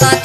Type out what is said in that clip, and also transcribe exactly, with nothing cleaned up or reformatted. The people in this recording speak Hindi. तो